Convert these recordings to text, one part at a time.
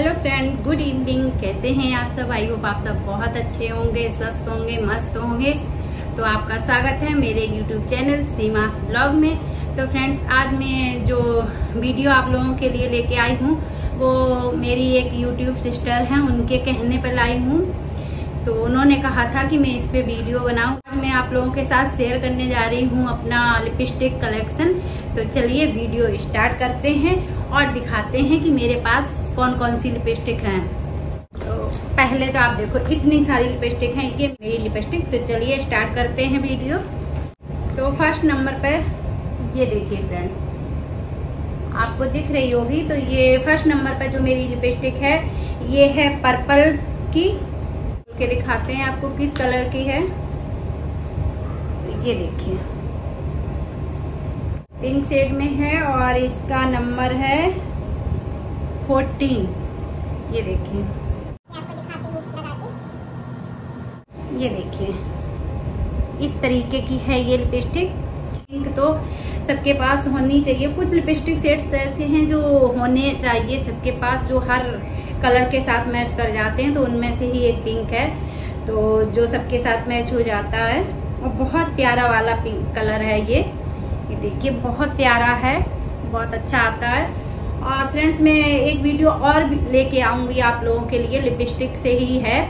Hello friend, good evening. कैसे हैं आप सब? आई होप आप सब बहुत अच्छे होंगे, स्वस्थ होंगे, मस्त होंगे। तो आपका स्वागत है मेरे यूट्यूब चैनल सीमाज ब्लॉग में। तो फ्रेंड्स, आज मैं जो वीडियो आप लोगों के लिए लेके आई हूँ वो मेरी एक यूट्यूब सिस्टर हैं, उनके कहने पर लाई हूँ। तो उन्होंने कहा था कि मैं इस पर वीडियो बनाऊँ। मैं आप लोगों के साथ शेयर करने जा रही हूँ अपना लिपस्टिक कलेक्शन। तो चलिए वीडियो स्टार्ट करते हैं और दिखाते हैं कि मेरे पास कौन कौन सी लिपस्टिक हैं। तो पहले तो आप देखो इतनी सारी लिपस्टिक हैं, ये मेरी लिपस्टिक। तो चलिए स्टार्ट करते हैं वीडियो। तो फर्स्ट नंबर पर ये देखिए फ्रेंड्स, आपको दिख रही होगी। तो ये फर्स्ट नंबर पर जो मेरी लिपस्टिक है ये है पर्पल की। के दिखाते हैं आपको किस कलर की है। तो ये देखिए पिंक शेड में है और इसका नंबर है 14। ये देखिए, आपको दिखाती हूं लगा के। ये देखिए इस तरीके की है ये लिपस्टिक। पिंक तो सबके पास होनी चाहिए। कुछ लिपस्टिक शेड्स ऐसे हैं जो होने चाहिए सबके पास, जो हर कलर के साथ मैच कर जाते हैं। तो उनमें से ही एक पिंक है तो जो सबके साथ मैच हो जाता है और बहुत प्यारा वाला पिंक कलर है ये। देखिए बहुत प्यारा है, बहुत अच्छा आता है। और फ्रेंड्स, मैं एक वीडियो और लेके आऊंगी आप लोगों के लिए, लिपस्टिक से ही है।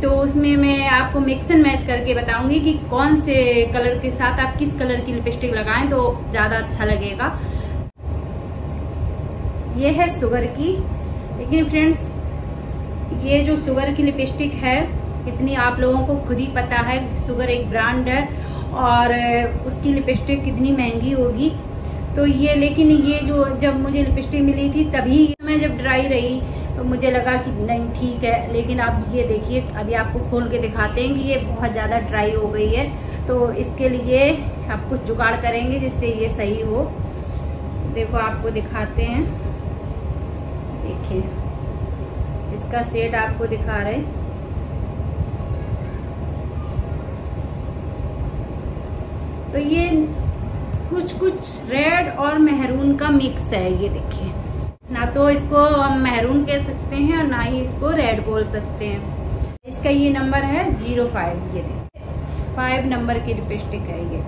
तो उसमें मैं आपको मिक्स एंड मैच करके बताऊंगी कि कौन से कलर के साथ आप किस कलर की लिपस्टिक लगाएं तो ज़्यादा अच्छा लगेगा। ये है शुगर की। लेकिन फ्रेंड्स, ये जो शुगर की लिपस्टिक है इतनी आप लोगों को खुद ही पता है, शुगर एक ब्रांड है और उसकी लिपस्टिक कितनी महंगी होगी। तो ये, लेकिन ये जो जब मुझे लिपस्टिक मिली थी तभी मैं जब ड्राई रही तो मुझे लगा कि नहीं ठीक है। लेकिन आप ये देखिए, अभी आपको खोल के दिखाते हैं कि ये बहुत ज़्यादा ड्राई हो गई है। तो इसके लिए आप कुछ जुगाड़ करेंगे जिससे ये सही हो। देखो आपको दिखाते हैं, देखिए इसका शेड आपको दिखा रहे हैं। तो ये कुछ कुछ रेड और मेहरून का मिक्स है। ये देखिए, ना तो इसको हम मेहरून कह सकते हैं और ना ही इसको रेड बोल सकते हैं। इसका ये नंबर है 05। ये देखिए 5 नंबर की लिपस्टिक है ये।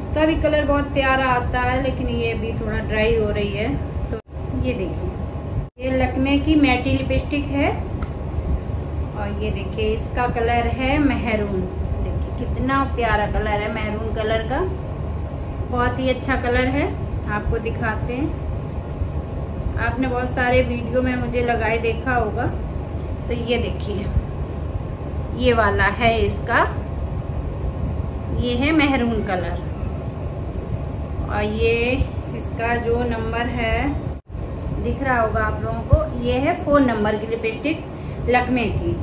इसका भी कलर बहुत प्यारा आता है, लेकिन ये भी थोड़ा ड्राई हो रही है। तो ये देखिए, ये लक्मे की मैटी लिपस्टिक है और ये देखिए इसका कलर है मेहरून। कितना प्यारा कलर है मैरून कलर का, बहुत ही अच्छा कलर है। आपको दिखाते हैं, आपने बहुत सारे वीडियो में मुझे लगाए देखा होगा। तो ये देखिए ये वाला है, इसका ये है मैरून कलर और ये इसका जो नंबर है दिख रहा होगा आप लोगों को, ये है 4 नंबर की लिपस्टिक लक्मे की।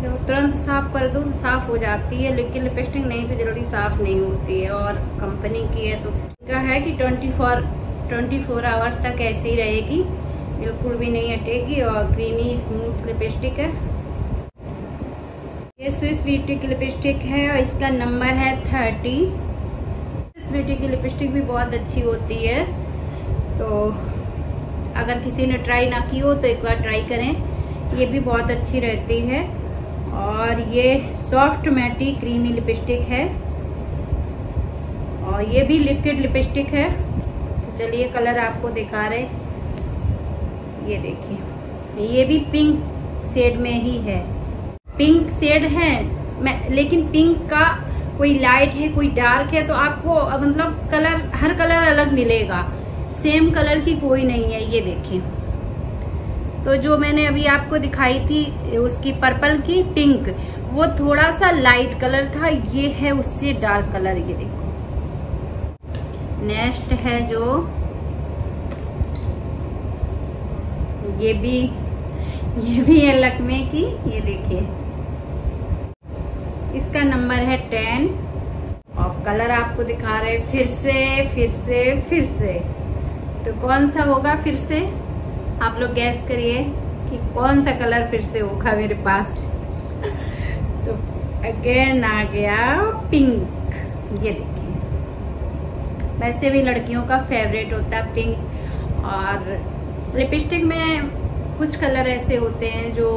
तो तुरंत साफ कर दो तो साफ हो जाती है, लेकिन लिपस्टिक नहीं तो जल्दी साफ नहीं होती है और कंपनी की है। तो इसका है कि 24 आवर्स तक ऐसे ही रहेगी, बिल्कुल भी नहीं हटेगी और क्रीमी स्मूथ लिपस्टिक है। ये स्विस ब्यूटी की लिपस्टिक है और इसका नंबर है 30। स्विस ब्यूटी की लिपस्टिक भी बहुत अच्छी होती है। तो अगर किसी ने ट्राई ना की हो तो एक बार ट्राई करें, ये भी बहुत अच्छी रहती है। और ये सॉफ्ट मैटी क्रीमी लिपस्टिक है और ये भी लिक्विड लिपस्टिक है। तो चलिए कलर आपको दिखा रहे, ये देखिए ये भी पिंक शेड में ही है। पिंक शेड है लेकिन पिंक का कोई लाइट है कोई डार्क है, तो आपको मतलब कलर, हर कलर अलग मिलेगा, सेम कलर की कोई नहीं है। ये देखिए, तो जो मैंने अभी आपको दिखाई थी उसकी पर्पल की पिंक, वो थोड़ा सा लाइट कलर था, ये है उससे डार्क कलर। ये देखो नेक्स्ट है जो, ये भी है लक्मे की। ये देखिए इसका नंबर है 10 और कलर आपको दिखा रहे हैं फिर से। तो कौन सा होगा फिर से, आप लोग गैस करिए कि कौन सा कलर फिर से होगा मेरे पास। तो अगेन आ गया पिंक। ये देखिए, वैसे भी लड़कियों का फेवरेट होता है पिंक और लिपस्टिक में कुछ कलर ऐसे होते हैं जो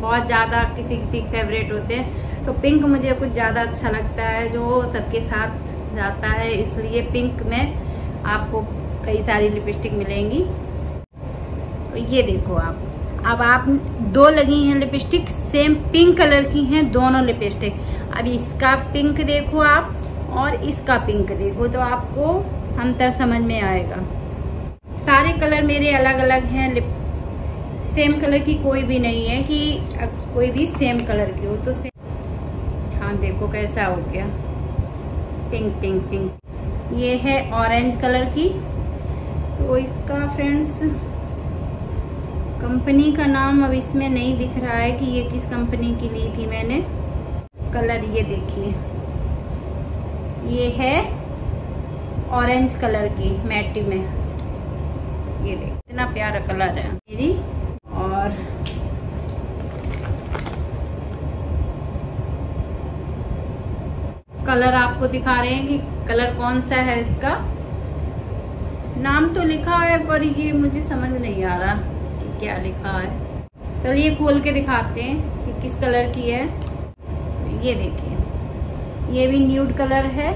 बहुत ज़्यादा किसी किसी फेवरेट होते हैं, तो पिंक मुझे कुछ ज़्यादा अच्छा लगता है जो सबके साथ जाता है, इसलिए पिंक में आपको कई सारी लिपस्टिक मिलेंगी। तो ये देखो आप, अब आप दो लगी हैं लिपस्टिक, सेम पिंक कलर की हैं दोनों लिपस्टिक। अब इसका पिंक देखो आप और इसका पिंक देखो तो आपको अंतर समझ में आएगा। सारे कलर मेरे अलग अलग हैं, सेम कलर की कोई भी नहीं है कि कोई भी सेम कलर की हो। तो सेम, हाँ देखो कैसा हो गया, पिंक पिंक पिंक। ये है ऑरेंज कलर की, तो इसका फ्रेंड्स कंपनी का नाम अब इसमें नहीं दिख रहा है कि ये किस कंपनी की ली थी मैंने। कलर ये देखिए, ये है ऑरेंज कलर की मैटी में, ये देखिए इतना प्यारा कलर है मेरी। और कलर आपको दिखा रहे हैं कि कलर कौन सा है, इसका नाम तो लिखा है पर ये मुझे समझ नहीं आ रहा क्या लिखा है। चलिए खोल के दिखाते हैं कि किस कलर की है। ये देखिए, ये भी न्यूड कलर है,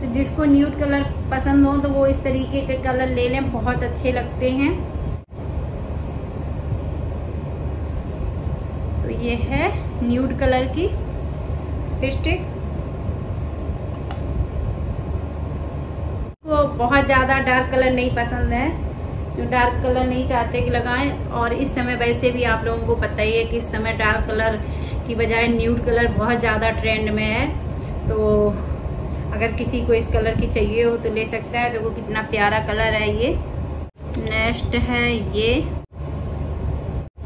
तो जिसको न्यूड कलर पसंद हो तो वो इस तरीके के कलर ले लें, बहुत अच्छे लगते हैं। तो ये है न्यूड कलर की लिपस्टिक, तो बहुत ज्यादा डार्क कलर नहीं पसंद है, जो डार्क कलर नहीं चाहते कि लगाएं। और इस समय वैसे भी आप लोगों को पता ही है कि इस समय डार्क कलर की बजाय न्यूड कलर बहुत ज़्यादा ट्रेंड में है, तो अगर किसी को इस कलर की चाहिए हो तो ले सकता है। देखो कितना प्यारा कलर है ये। नेक्स्ट है ये,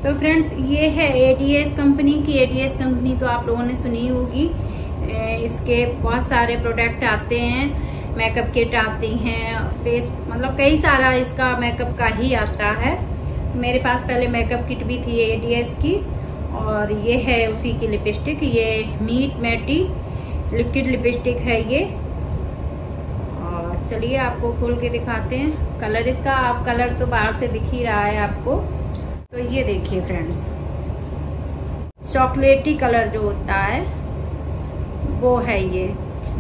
तो फ्रेंड्स ये है ADS कंपनी की। ADS कंपनी तो आप लोगों ने सुनी होगी, इसके बहुत सारे प्रोडक्ट आते हैं, मेकअप किट आती हैं, फेस मतलब कई सारा इसका मेकअप का ही आता है। मेरे पास पहले मेकअप किट भी थी ADS की, और ये है उसी की लिपस्टिक, ये मीट मैटी लिक्विड लिपस्टिक है ये। और चलिए आपको खोल के दिखाते हैं कलर इसका। आप कलर तो बाहर से दिख ही रहा है आपको। तो ये देखिए फ्रेंड्स, चॉकलेटी कलर जो होता है वो है ये।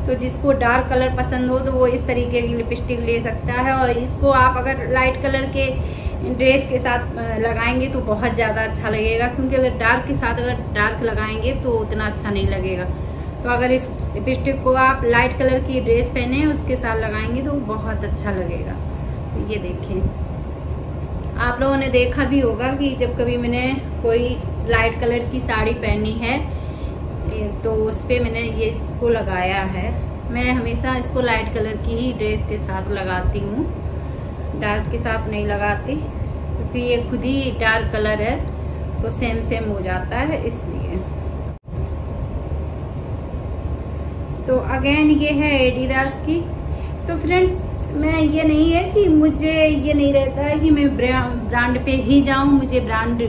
तो जिसको डार्क कलर पसंद हो तो वो इस तरीके की लिपस्टिक ले सकता है, और इसको आप अगर लाइट कलर के ड्रेस के साथ लगाएंगे तो बहुत ज़्यादा अच्छा लगेगा, क्योंकि अगर डार्क के साथ अगर डार्क लगाएंगे तो उतना अच्छा नहीं लगेगा। तो अगर इस लिपस्टिक को आप लाइट कलर की ड्रेस पहने उसके साथ लगाएंगे तो बहुत अच्छा लगेगा। तो ये देखें, आप लोगों ने देखा भी होगा कि जब कभी मैंने कोई लाइट कलर की साड़ी पहनी है तो उस पर मैंने ये इसको लगाया है। मैं हमेशा इसको लाइट कलर की ही ड्रेस के साथ लगाती हूँ, डार्क के साथ नहीं लगाती, क्योंकि ये खुद ही डार्क कलर है तो सेम सेम हो जाता है इसलिए। तो अगेन ये है एडिडास की। तो फ्रेंड्स मैं ये नहीं है कि मुझे ये नहीं रहता है कि मैं ब्रांड पे ही जाऊँ, मुझे ब्रांड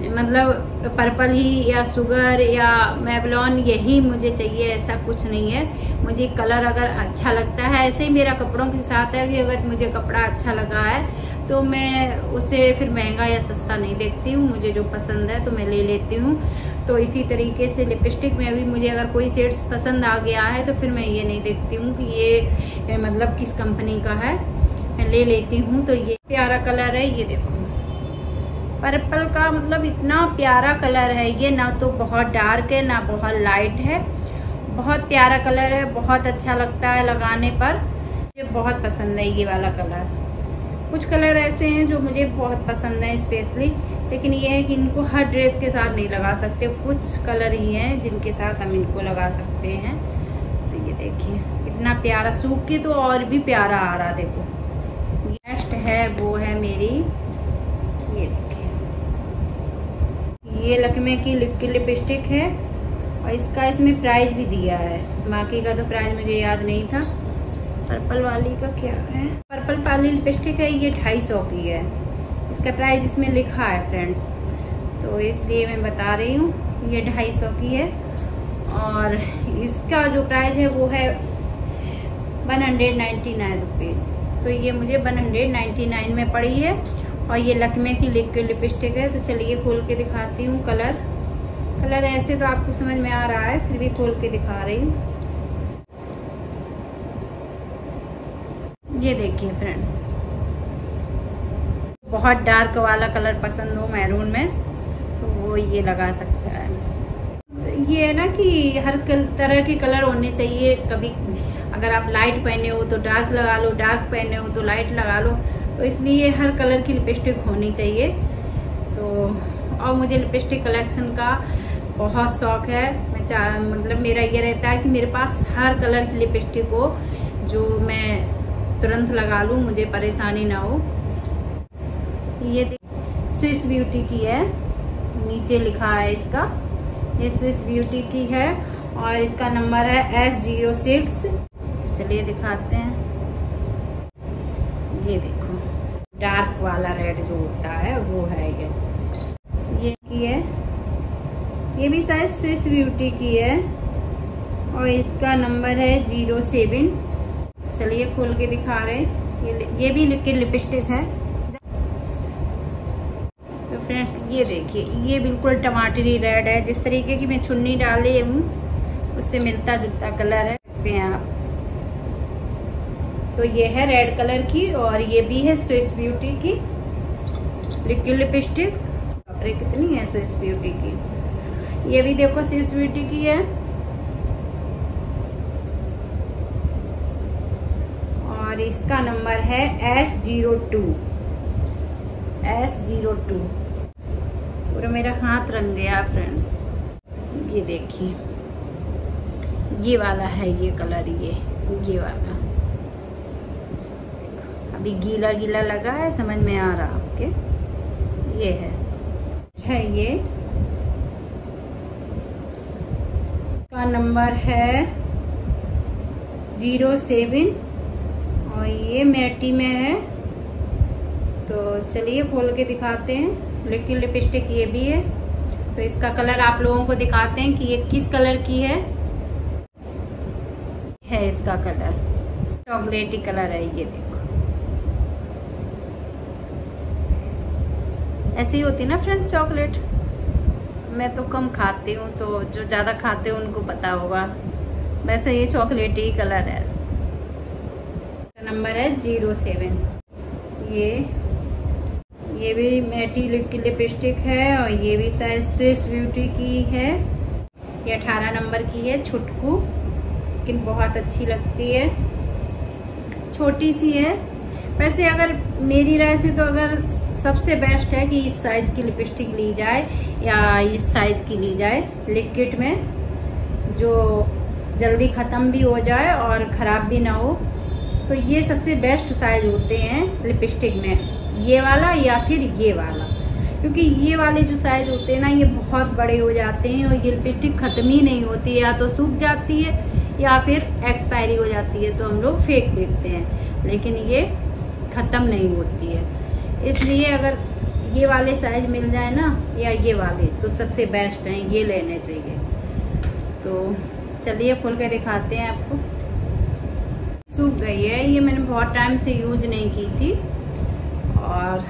मतलब पर्पल ही या शुगर या मेवलॉन यही मुझे चाहिए, ऐसा कुछ नहीं है। मुझे कलर अगर अच्छा लगता है, ऐसे ही मेरा कपड़ों के साथ है कि अगर मुझे कपड़ा अच्छा लगा है तो मैं उसे फिर महंगा या सस्ता नहीं देखती हूँ, मुझे जो पसंद है तो मैं ले लेती हूँ। तो इसी तरीके से लिपस्टिक में भी मुझे अगर कोई शेड्स पसंद आ गया है तो फिर मैं ये नहीं देखती हूँ कि ये मतलब किस कंपनी का है, मैं ले लेती हूँ। तो ये प्यारा कलर है, ये देखो पर्पल का, मतलब इतना प्यारा कलर है ये, ना तो बहुत डार्क है ना बहुत लाइट है, बहुत प्यारा कलर है, बहुत अच्छा लगता है लगाने पर। मुझे बहुत पसंद है ये वाला कलर। कुछ कलर ऐसे हैं जो मुझे बहुत पसंद है स्पेशली, लेकिन ये है कि इनको हर ड्रेस के साथ नहीं लगा सकते, कुछ कलर ही हैं जिनके साथ हम इनको लगा सकते हैं। तो ये देखिए इतना प्यारा, सूख के तो और भी प्यारा आ रहा। देखो नेक्स्ट है, वो है मेरी ये लक्मे की लिक्विड लिपस्टिक है, और इसका इसमें प्राइस भी दिया है, बाकी का तो प्राइस मुझे याद नहीं था। पर्पल वाली का क्या है, पर्पल वाली लिपस्टिक है ये 250 की है, इसका प्राइस इसमें लिखा है फ्रेंड्स, तो इसलिए मैं बता रही हूँ ये 250 की है। और इसका जो प्राइस है वो है 199 रुपीज़। तो ये मुझे 199 में पड़ी है। और ये लक्मे की लिक्विड लिपस्टिक है। तो चलिए खोल के दिखाती हूँ कलर ऐसे तो आपको समझ में आ रहा है, फिर भी खोल के दिखा रही हूँ। ये देखिए फ्रेंड, बहुत डार्क वाला कलर पसंद हो मैरून में तो वो ये लगा सकता है। ये है ना कि हर तरह के कलर होने चाहिए। कभी अगर आप लाइट पहने हो तो डार्क लगा लो, डार्क पहने हो तो लाइट लगा लो, तो इसलिए हर कलर की लिपस्टिक होनी चाहिए। तो और मुझे लिपस्टिक कलेक्शन का बहुत शौक है। मैं मतलब मेरा ये रहता है कि मेरे पास हर कलर की लिपस्टिक हो जो मैं तुरंत लगा लूँ, मुझे परेशानी ना हो। ये स्विस ब्यूटी की है, नीचे लिखा है इसका, ये स्विस ब्यूटी की है और इसका नंबर है S06। तो चलिए दिखाते हैं। ये देखो डार्क वाला रेड जो होता है वो है ये की है। ये भी शायद स्विस ब्यूटी की है और इसका नंबर है 07। चलिए खोल के दिखा रहे। ये भी लिक्विड लिपस्टिक है फ्रेंड्स। ये देखिए, ये बिल्कुल टमाटरी रेड है, जिस तरीके की मैं चुन्नी डाली हूँ उससे मिलता जुलता कलर है, देखते हैं आप। तो ये है रेड कलर की और ये भी है स्विस ब्यूटी की लिक्विड लिपस्टिक। कपड़े कितनी है स्विस ब्यूटी की, ये भी देखो स्विस ब्यूटी की है। और इसका नंबर है S02। पूरा मेरा हाथ रंग गया फ्रेंड्स। ये देखिए ये वाला है ये कलर, ये वाला अभी गीला गीला लगा है, समझ में आ रहा आपके। ये है ये का नंबर है 07 और ये मैटी में है। तो चलिए खोल के दिखाते हैं। लिक्विड लिपस्टिक ये भी है। तो इसका कलर आप लोगों को दिखाते हैं कि ये किस कलर की है इसका कलर चॉकलेटी कलर है। ये देखो ऐसी होती ना फ्रेंड्स चॉकलेट। मैं तो कम खाती हूँ, तो जो ज़्यादा खाते हैं उनको पता होगा। वैसे ये चॉकलेटी कलर है। नंबर है 07। ये भी मैटी लिक्विड लिपस्टिक है और ये भी शायद स्विस ब्यूटी की है। ये 18 नंबर की है, छुटकू, लेकिन बहुत अच्छी लगती है, छोटी सी है। वैसे अगर मेरी राय से तो अगर सबसे बेस्ट है कि इस साइज की लिपस्टिक ली जाए या इस साइज की ली जाए लिक्विड में, जो जल्दी ख़त्म भी हो जाए और ख़राब भी ना हो। तो ये सबसे बेस्ट साइज होते हैं लिपस्टिक में, ये वाला या फिर ये वाला, क्योंकि ये वाले जो साइज होते हैं ना ये बहुत बड़े हो जाते हैं और ये लिपस्टिक ख़त्म ही नहीं होती, या तो सूख जाती है या फिर एक्सपायरी हो जाती है तो हम लोग फेंक देते हैं, लेकिन ये ख़त्म नहीं होती है। इसलिए अगर ये वाले साइज मिल जाए ना या ये वाले, तो सबसे बेस्ट हैं, ये लेने चाहिए। तो चलिए खोल के दिखाते हैं आपको। सूख गई है, ये मैंने बहुत टाइम से यूज नहीं की थी और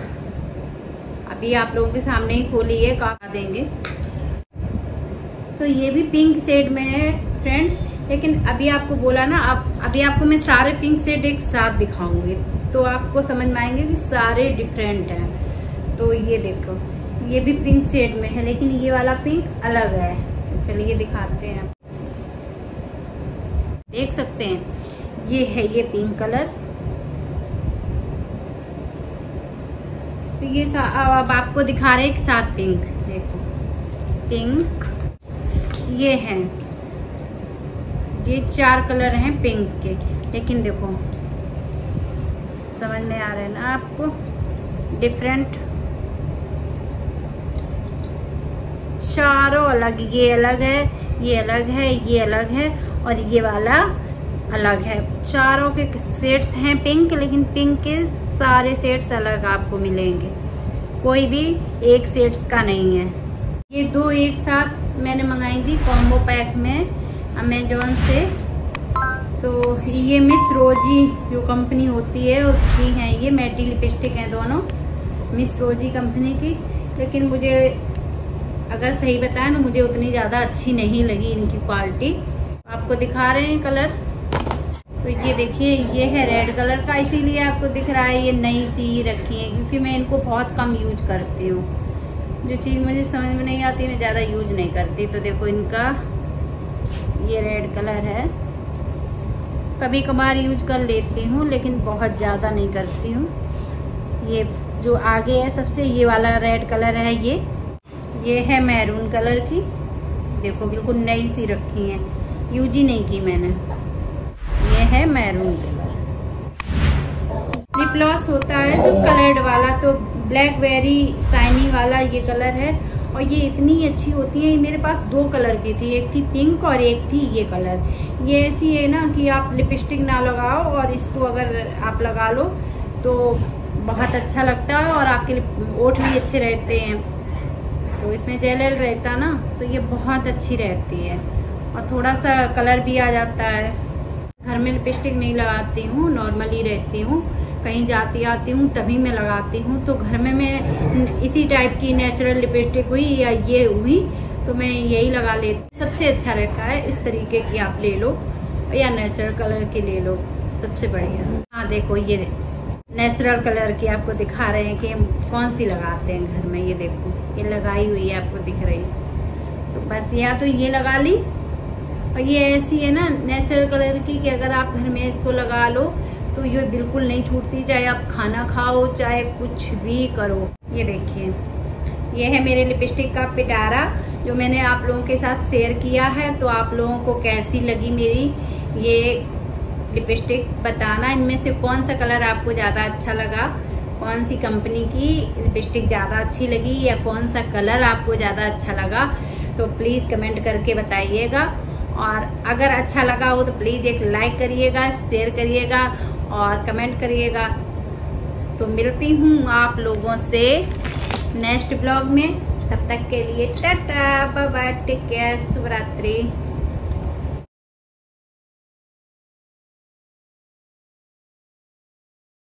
अभी आप लोगों के सामने ही खोली है, कहा देंगे। तो ये भी पिंक शेड में है फ्रेंड्स, लेकिन अभी आपको बोला ना, आप अभी आपको मैं सारे पिंक शेड एक साथ दिखाऊंगी तो आपको समझ में आएंगे कि सारे डिफरेंट हैं। तो ये देखो ये भी पिंक शेड में है, लेकिन ये वाला पिंक अलग है। तो चलिए दिखाते हैं, देख सकते हैं ये है ये पिंक कलर। तो ये अब आपको दिखा रहे एक साथ पिंक, देखो पिंक ये है, ये 4 कलर हैं पिंक के, लेकिन देखो समझ में आ रहा है ना आपको, डिफरेंट, चारों अलग, ये अलग है, ये अलग है, ये अलग है और ये वाला अलग है। चारों के शेड्स हैं पिंक, लेकिन पिंक के सारे शेड्स अलग आपको मिलेंगे, कोई भी एक शेड्स का नहीं है। ये 2 एक साथ मैंने मंगाई थी कॉम्बो पैक में अमेजोन से, तो ये मिस रोजी जो कंपनी होती है उसकी है ये मैटी लिपस्टिक है दोनों मिस रोजी कंपनी की, लेकिन मुझे अगर सही बताएं तो मुझे उतनी ज़्यादा अच्छी नहीं लगी इनकी क्वालिटी। आपको दिखा रहे हैं कलर, तो ये देखिए ये है रेड कलर का, इसीलिए आपको दिख रहा है ये नई सी रखी है क्योंकि मैं इनको बहुत कम यूज करती हूँ। जो चीज़ मुझे समझ में नहीं आती मैं ज़्यादा यूज नहीं करती। तो देखो इनका ये रेड कलर है, कभी कभार यूज कर लेती हूँ लेकिन बहुत ज़्यादा नहीं करती हूँ। ये जो आगे है सबसे ये वाला रेड कलर है, ये है मैरून कलर की, देखो बिल्कुल नई सी रखी है, यूज ही नहीं की मैंने। है मैरून कलर लिप ग्लॉस होता है तो कलर्ड वाला, तो ब्लैकबेरी शाइनी वाला ये कलर है और ये इतनी अच्छी होती है। मेरे पास दो कलर की थी, एक थी पिंक और एक थी ये कलर। ये ऐसी है ना कि आप लिपस्टिक ना लगाओ और इसको अगर आप लगा लो तो बहुत अच्छा लगता है और आपके ओठ भी अच्छे रहते हैं। तो इसमें जेल रहता ना तो ये बहुत अच्छी रहती है और थोड़ा सा कलर भी आ जाता है। घर में लिपस्टिक नहीं लगाती हूँ, नॉर्मली रहती हूँ, कहीं जाती आती हूँ तभी मैं लगाती हूँ। तो घर में मैं इसी टाइप की नेचुरल लिपस्टिक हुई या ये हुई तो मैं यही लगा लेती। सबसे अच्छा रहता है इस तरीके की, आप ले लो या नेचुरल कलर की ले लो सबसे बढ़िया। हाँ देखो ये नेचुरल कलर की आपको दिखा रहे हैं कि कौन सी लगाते हैं घर में। ये देखो ये लगाई हुई है, आपको दिख रही है। तो बस या तो ये लगा ली और ये ऐसी है ना नेचुरल कलर की कि अगर आप घर में इसको लगा लो तो ये बिल्कुल नहीं छूटती, चाहे आप खाना खाओ चाहे कुछ भी करो। ये देखिए ये है मेरे लिपस्टिक का पिटारा जो मैंने आप लोगों के साथ शेयर किया है। तो आप लोगों को कैसी लगी मेरी ये लिपस्टिक बताना, इनमें से कौन सा कलर आपको ज़्यादा अच्छा लगा, कौन सी कंपनी की लिपस्टिक ज़्यादा अच्छी लगी या कौन सा कलर आपको ज़्यादा अच्छा लगा। तो प्लीज़ कमेंट करके बताइएगा और अगर अच्छा लगा हो तो प्लीज़ एक लाइक करिएगा, शेयर करिएगा और कमेंट करिएगा। तो मिलती हूँ आप लोगों से नेक्स्ट ब्लॉग में, तब तक के लिए tata bye bye, take care, शुभरात्रि।